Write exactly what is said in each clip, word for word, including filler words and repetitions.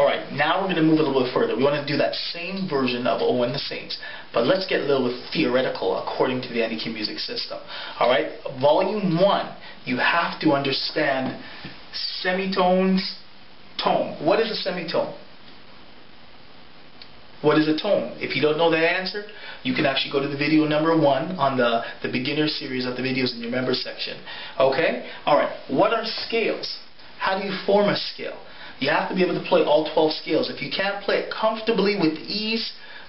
Alright, now we're going to move a little bit further. We want to do that same version of Oh When The Saints, but let's get a little bit theoretical according to the Any Key Music System. Alright, Volume one, you have to understand semitones, tone. What is a semitone? What is a tone? If you don't know that answer, you can actually go to the video number one on the, the beginner series of the videos in your member section. Okay? Alright, what are scales? How do you form a scale? You have to be able to play all twelve scales. If you can't play it comfortably with ease,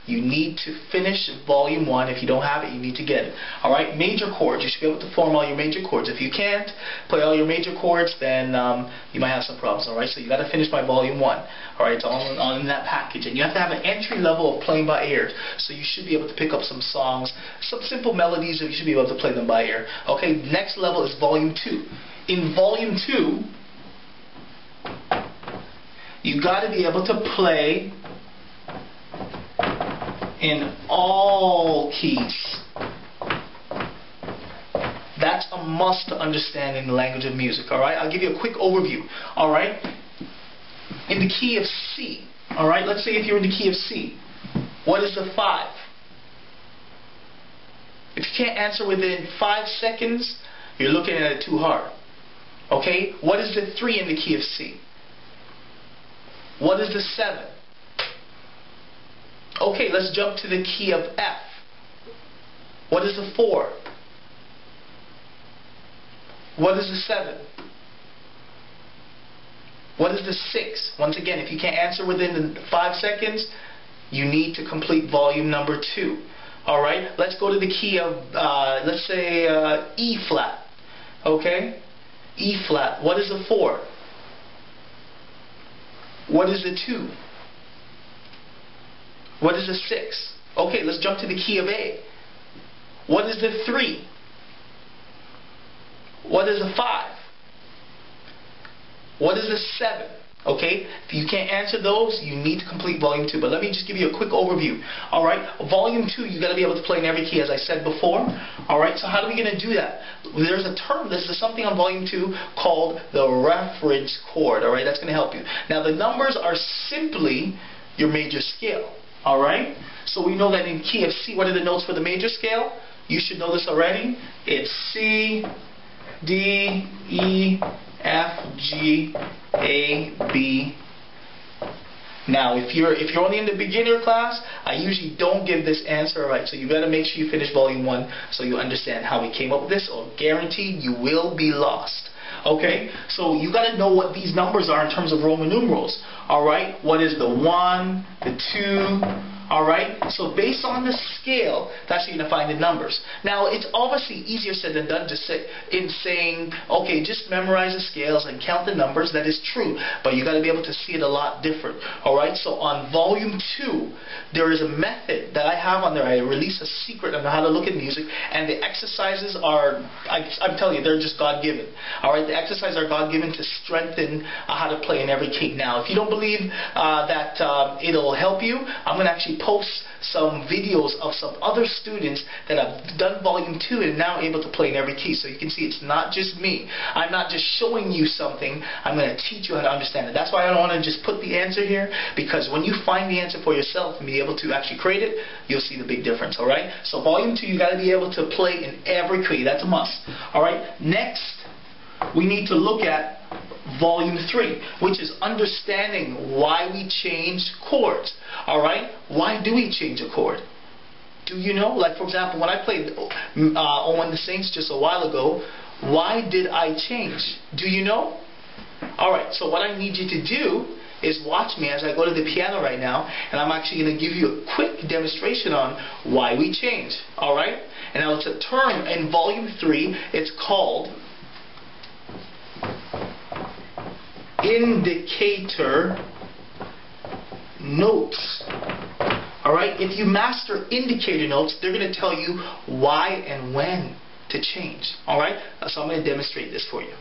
you need to finish volume one. If you don't have it, you need to get it. Alright, major chords. You should be able to form all your major chords. If you can't play all your major chords, then um, you might have some problems. Alright, so you got to finish by volume one. Alright, it's all in, all in that package. And you have to have an entry level of playing by ear. So you should be able to pick up some songs, some simple melodies, and you should be able to play them by ear. Okay, next level is volume two. In volume two, you got to be able to play in all keys. That's a must to understand in the language of music, alright? I'll give you a quick overview, alright? In the key of C, alright? Let's say if you're in the key of C, what is the five? If you can't answer within five seconds, you're looking at it too hard, okay? What is the three in the key of C? What is the seven? Okay, let's jump to the key of F. What is the four? What is the seven? What is the six? Once again, if you can't answer within the five seconds, you need to complete volume number two. Alright, let's go to the key of, uh, let's say, uh, E flat. Okay? E flat. What is the four? What is the two? What is the six? Okay, let's jump to the key of A. What is the three? What is the five? What is the seven? Okay, if you can't answer those, you need to complete volume two. But let me just give you a quick overview. Alright, volume two, you've got to be able to play in every key, as I said before. Alright, so how are we going to do that? There's a term, this is something on volume two called the reference chord. Alright, that's going to help you. Now the numbers are simply your major scale. Alright, so we know that in key of C, what are the notes for the major scale? You should know this already. It's C, D, E, F, G, A, B. Now, if you're if you're only in the beginner class, I usually don't give this answer right. So you gotta make sure you finish volume one so you understand how we came up with this, or guaranteed you will be lost. Okay, so you got to know what these numbers are in terms of Roman numerals. Alright, what is the one, the two, alright? So based on the scale, that's how you're going to find the numbers. Now, it's obviously easier said than done to say, in saying, okay, just memorize the scales and count the numbers. That is true, but you got to be able to see it a lot different. Alright, so on volume two, there is a method that I have on there. I release a secret on how to look at music, and the exercises are, I, I'm telling you, they're just God-given. Alright, the exercises are God-given to strengthen uh, how to play in every key. Now, if you don't believe uh, that uh, it'll help you, I'm going to actually post some videos of some other students that have done volume two and now able to play in every key. So you can see it's not just me. I'm not just showing you something. I'm going to teach you how to understand it. That's why I don't want to just put the answer here, because when you find the answer for yourself and be able to actually create it, you'll see the big difference. Alright? So volume two, you got to be able to play in every key. That's a must. Alright? Next, we need to look at volume three, which is understanding why we change chords. Alright? Why do we change a chord? Do you know? Like, for example, when I played uh, Oh When The Saints just a while ago, why did I change? Do you know? Alright, so what I need you to do is watch me as I go to the piano right now, and I'm actually going to give you a quick demonstration on why we change. Alright? And now it's a term in volume three, it's called indicator notes. Alright, if you master indicator notes, they're going to tell you why and when to change. Alright, so I'm going to demonstrate this for you.